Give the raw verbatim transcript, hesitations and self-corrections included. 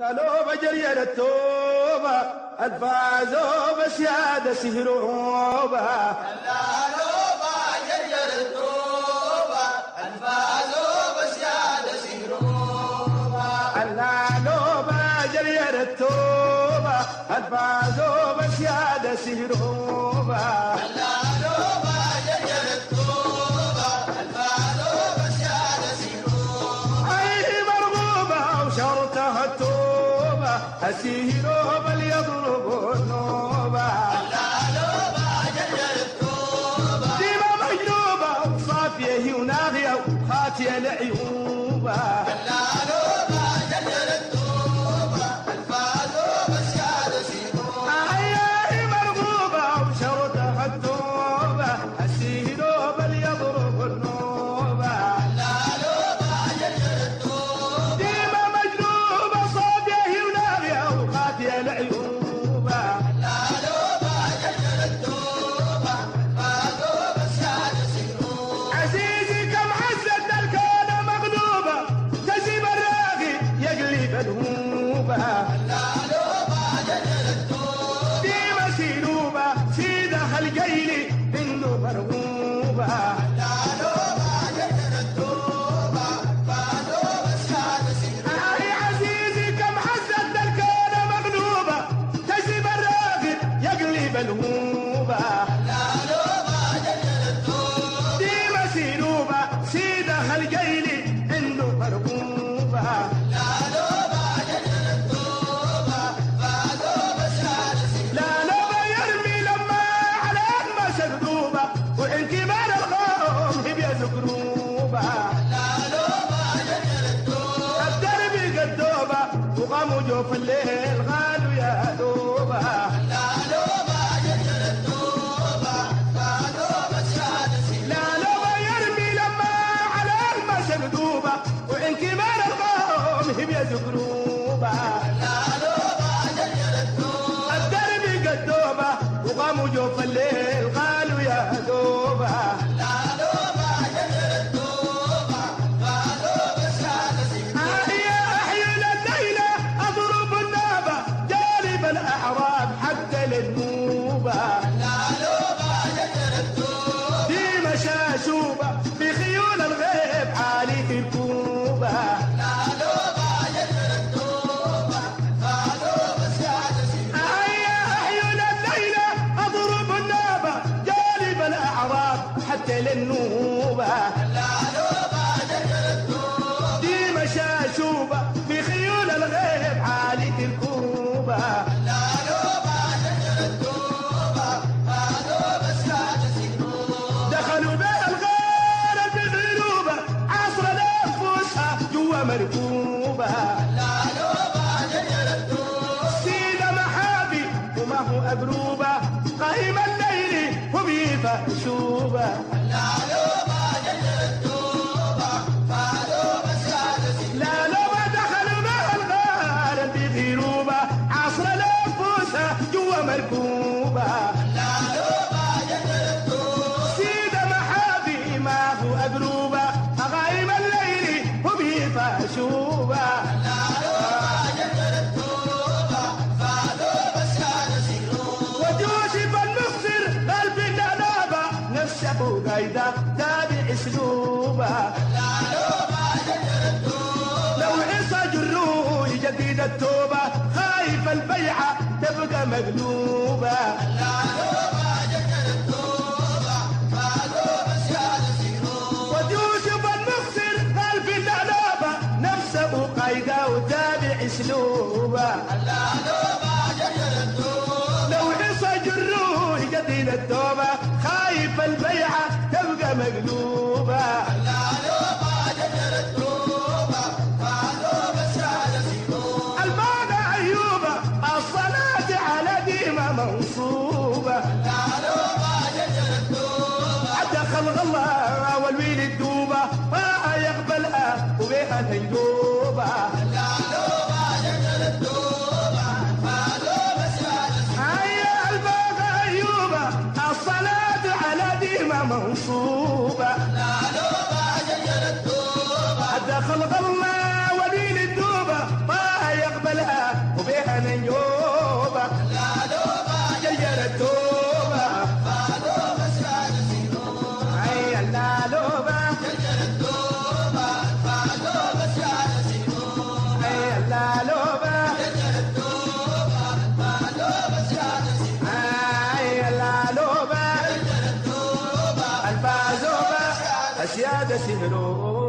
اللالوبة جرجرت توبا الفازوا بالسيادة سهروبا. اللالوبة جرجرت توبا الفازوا بالسيادة سهروبا. اللالوبة جرجرت توبا الفازوا بالسيادة سهروبا. السهروبة اللي يضربوا النوبة. اللالوبة جرجرت توبا ديما مجنوبة وصافية وناغية وخاتية لعيوبة. اللالوبة جرجرت توبا الفازوا بالسيادة سهروبة. هيا مرغوبة وشرطها التوبة السهروبة اللي يضربوا النوبة. اللالوبة جرجرت توبا ديما سيلوبة في داخل الجيل منه مرغوبة. اللالوبة جرجرت توبا الفازوا بالسيادة سهروبة. يا عزيزي كم حزتنا الكون مغلوبة تجيب الراغب يقلب الهوبة. اللالوبة جرجرت توبا ديما سيلوبة في داخل الجيل منه مرغوبة. وجوف الليل غالوا يا دوبة. اللالوبة جرجرت توبا الفازوا بالسيادة سهروبة. اللالوبة يرمي لما على المسا ندوبة وإن كبار القوم هم يذكروبة. اللالوبة جرجرت توبا الدرب قدوبة وقام وجوف الليل غالوا يا دوبة. اللالوبة جرجرت توبا ديما شاشوبة في خيول الغيب عالية الكوبة. اللالوبة جرجرت توبا الفازوا بالسيادة سهروبة. هيا أحيون الليلة أضرب النوبة جالب الأعراب حتى للنوبة. اللالوبة جرجرت توبا ديما شاشوبة في خيول الغيب عالية الكوبة. مركوبة اللالوبة جرجرت توبا سيدة محابي وما هو أبروبة قائم الليل وبيفه شوبة. اللالوبة جرجرت توبا الفازوا بالسيادة سهروبة. اللالوبة دخلوا مع الغالب بغيروبة عصر الأنفوسة جوا مركوبة. اللالوبة جرجرت توبا سيدة محابي ما هو أبروبة قائم الليل فاشوبة. اللالوبة جرجرت توبا الفازوا بالسيادة سهروبة. وجوشي بالمخسر قلبي اللالوبة نفسه قايدة تابع اسلوبة. اللالوبة جرجرت توبا لو عصا جروه يجدد التوبة خايف البيعة تبقى مقلوبة. اللالوبة جرجرت توبا الفازوا بالسيادة سهروبة. وجوشي بالمخسر قلبي اللالوبة وقايدة وتابع اسلوبة. اللالوبة جرجرت توبا لو عصا جروه يجدد التوبة خايف البيعة تبقى مقلوبة. اللالوبة جرجرت توبا الفازوا بالسيادة سهروبة. المعنى عيوبة الصلاة على ديمة منصوبة. اللالوبة جرجرت توبا حتى خلق الله والويل الدوبة ما يقبلها وبيها نيلوبة. اللالوبة جرجرت توبا الفازوا بالسيادة سهروبة. هيا الباب أيوبة الصلاة على ديمة منصوبة. اللالوبة جرجرت توبا الدخل غلة ولي للدوبة ما يقبلها السيادة سهروا